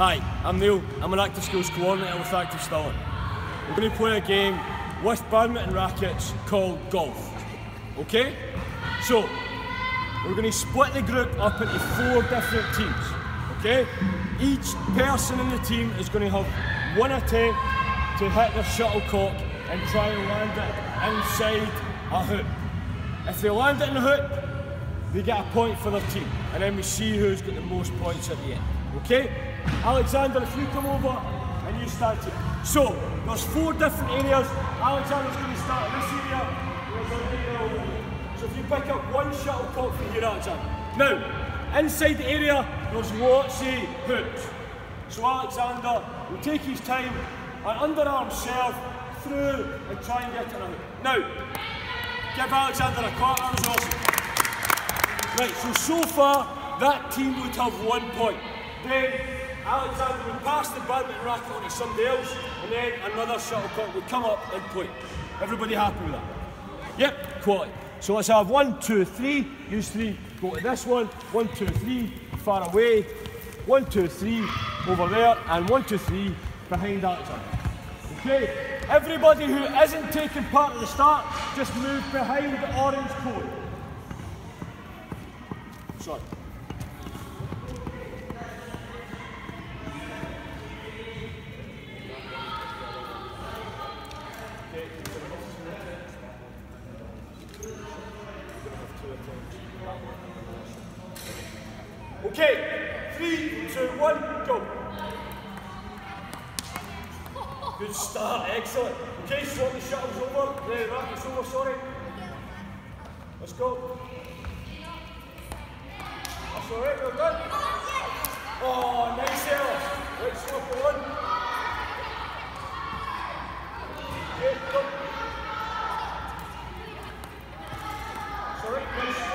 Hi, I'm Neil. I'm an Active Schools Coordinator with Active Stirling. We're going to play a game with badminton rackets called golf. Okay? So, we're going to split the group up into four different teams. Okay? Each person in the team is going to have one attempt to hit their shuttlecock and try and land it inside a hoop. If they land it in the hoop, they get a point for their team, and then we see who's got the most points at the end. Okay? Alexander, if you come over and you start here. So, there's four different areas. Alexander's going to start in this area, and there's an area over here. So if you pick up one shuttlecock from here, Alexander. Now, inside the area, there's Watsy Hoops. So Alexander will take his time, an underarm serve, through, and try and get it in a hoop. Now, give Alexander a clap, that was awesome. Right, so far, that team would have 1 point. Then, Alexander would pass the badminton racket on to somebody else, and then another shuttlecock would come up and play. Everybody happy with that? Yep, quality. So let's have 1, 2, 3. Use three, go to this one. 1, 2, 3, far away. 1, 2, 3, over there. And 1, 2, 3, behind Alexander. Okay, everybody who isn't taking part at the start, just move behind the orange cone. Sorry. Okay, 3, 2, 1, go. Good start, excellent. Okay, so the shuttle's over, the racket's over, sorry. Let's go. Alright, well done. Oh, nice error. Right, swap it on. Okay, go. Sorry, nice.